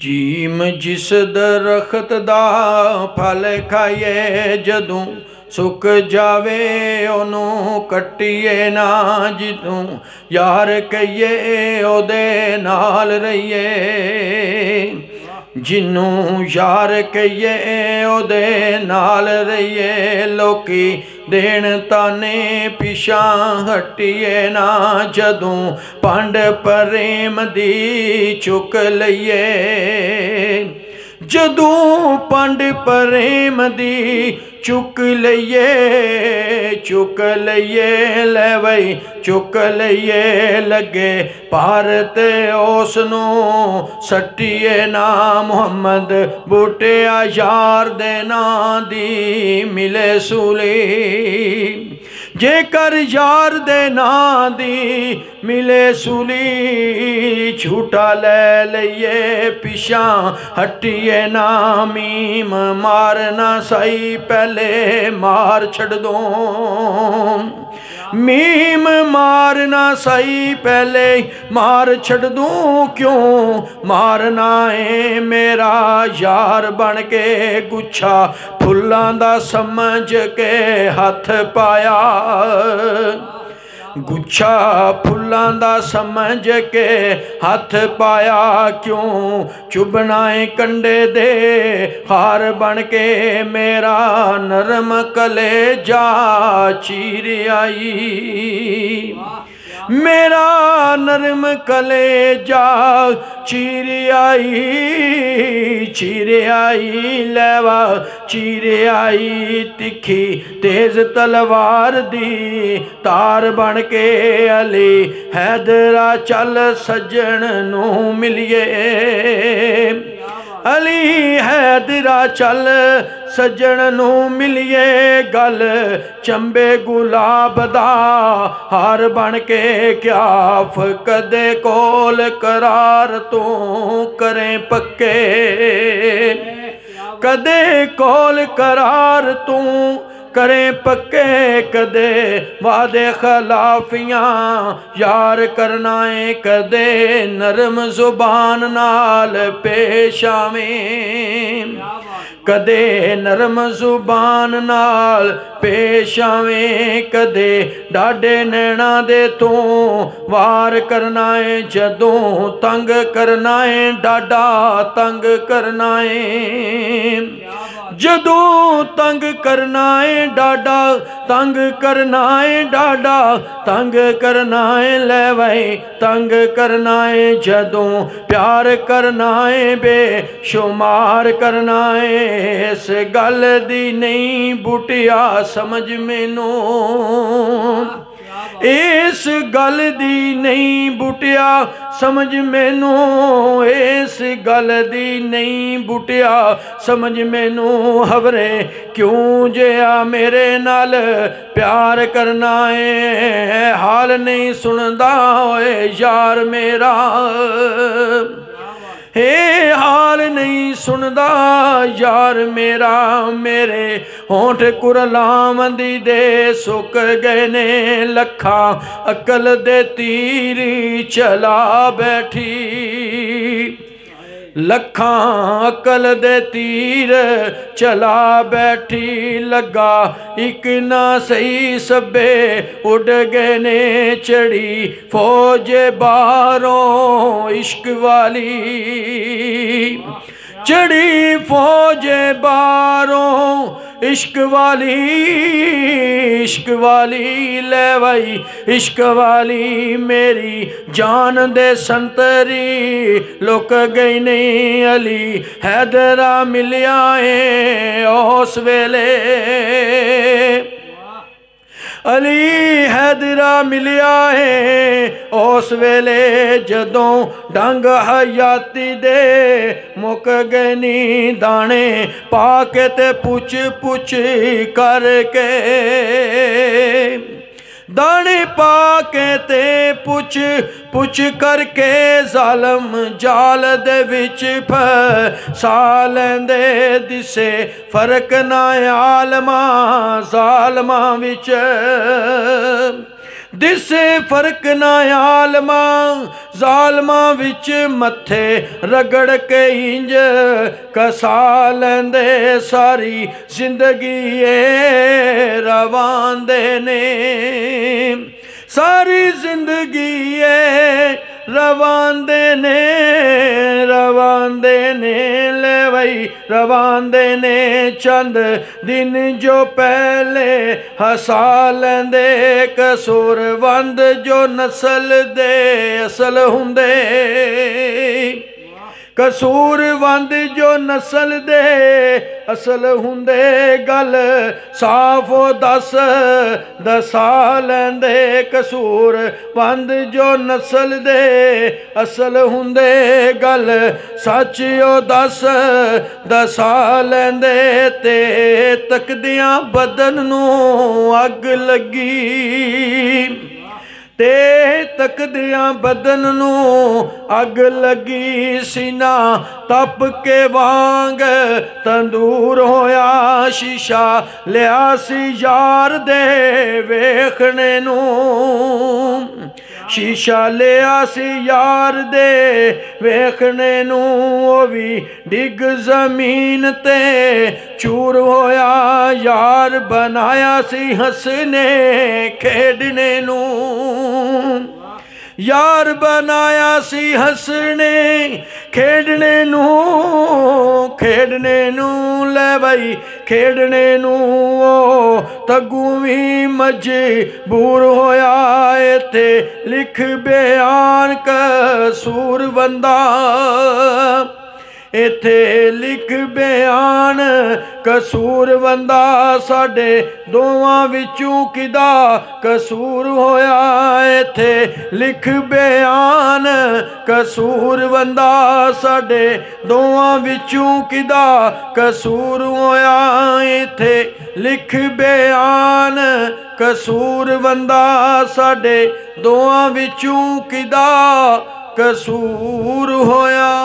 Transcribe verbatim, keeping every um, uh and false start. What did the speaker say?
Gym जिस दरखत दा फल खाइए जदों सुक जावे ओनू कट्टिए ना जिदों यार कहिए ओदे नाल रहिए। जिन्नू यार कहिए ओदे नाल रहिए लोकी देन ताने पिछा हटिए ना जदों पंड प्रेम दी चुक लइए। जदों पंड प्रेम दी चुक लइए चुक लइए ले वही चुक लइए लगे भारत उसनू सट्टिए ना। मुहम्मद बूटे यार दे नां दी मिले सूली जेकर यार दे नां दी मिले सूली झूठा ले लइए पिछा हटिए ना। मीम मारना सही पहले मार छड़ दो मीम मारना सही पहले मार छड़ दूँ क्यों मारना है मेरा यार बन के गुच्छा फुल्लां दा समझ के हथ पाया। गुच्छा फुल्लां दा समझ के हथ पाया क्यों चुभनाए कंडे दे हार बन के मेरा नरम कलेजा चीर आई। मेरा नरम कलेजा चीर आई चीर आई लेवा चीर आई तिखी तेज तलवार दी तार बन के अली हैदरा चल सज्जन नू मिलिए। अली हैदरा चल सज्जन नू मिलिए गल चंबे गुलाब दा हार बन के क्या कदे कोल करार तू करें पक्के कदे कोल करार तू करें पक्के कदे वादे खिलाफियाँ यार करना है कदे नरम जुबान नाल पेश आवें कदे नरम जुबान नाल पेश आवें कदे डाडे नैना दे तू वार करना है जदों तंग करना है डाडा तंग करना है जदों तंग करना है डाडा तंग करना है डाडा तंग करना है ले वही तंग करना है जदों प्यार करना है बेशुमार करना है। इस गल दी नहीं बूटिया समझ मैनू इस गल दी नहीं बूटिया समझ मैनू इस गल दी नहीं बूटिया समझ मैनू हवरे क्यों जेया मेरे नाल प्यार करना है हाल नहीं सुनदा ओए यार मेरा हे हाल नहीं सुनदा यार मेरा। मेरे होंठ कुरलाम दी दे सुक गए ने लखा अकल दे तीरी चला बैठी लखा अकल दे तीर चला बैठी लगा इक ना सही सब्बे उड़ गए ने चढ़ी फौज बाहरों इश्क वाली चढ़ी फौज बाहरों इश्क वाली इश्क वाली ले वही इश्क वाली मेरी जान दे संतरी लुक गई नहीं। अली हैदरा मिलिया है उस वेले अली हैदरा मिलिया है उस वेले जदों डंग हयाती दे मुक गए नी दाने पाके ते पुछ पुछ करके दाने पाके ते पुछ पुछ करके जालम जाल दे विच फसाल दे दिसे फर्क ना आलमा जालमा विच दिस फर्क ना आलमा जालमा विच मथे रगड़ के इंज कसा लेंदे सारी जिंदगी ए रवांदे ने सारी जिंदगी ए रवांदे ने रवांदे ने ले वही रवांदे ने चंद दिन जो पहले हसा लेंदे कसूरवंद जो नस्ल दे असल हुंदे कसूरवंद जो नस्ल दे असल हुंदे गल साफ दस दसा लैंदे कसूरवंद जो नस्ल दे असल हुंदे गल सच ओ दस दसा लैंदे ते तकदियां बदन नूं अग लगी ते तकदियां बदन नूं अग लगी सीना तप के वांग तंदूर होया शीशा लिया सी यार दे वेखने नूं शीशा लिया सी यार दे वेखने नूं ओ वी डिग जमीन ते चूर होया यार बनाया सी हंसने खेडने नूं यार बनाया सी हंसने खेडने नूं खेडने नूं ले भाई खेडने नूं तगू भी मजबूर होया इत्थे लिख बयान कसूरवंदा इत्थे लिख बयान कसूरवंदा साढ़े दोवां विचों किदा कसूर होया इत्थे लिख बयान कसूरवंदा साढ़े दोवां विचों किदा कसूर होया इत्थे लिख बयान कसूरवंदा साढ़े दोवां विचों किदा कसूर होया।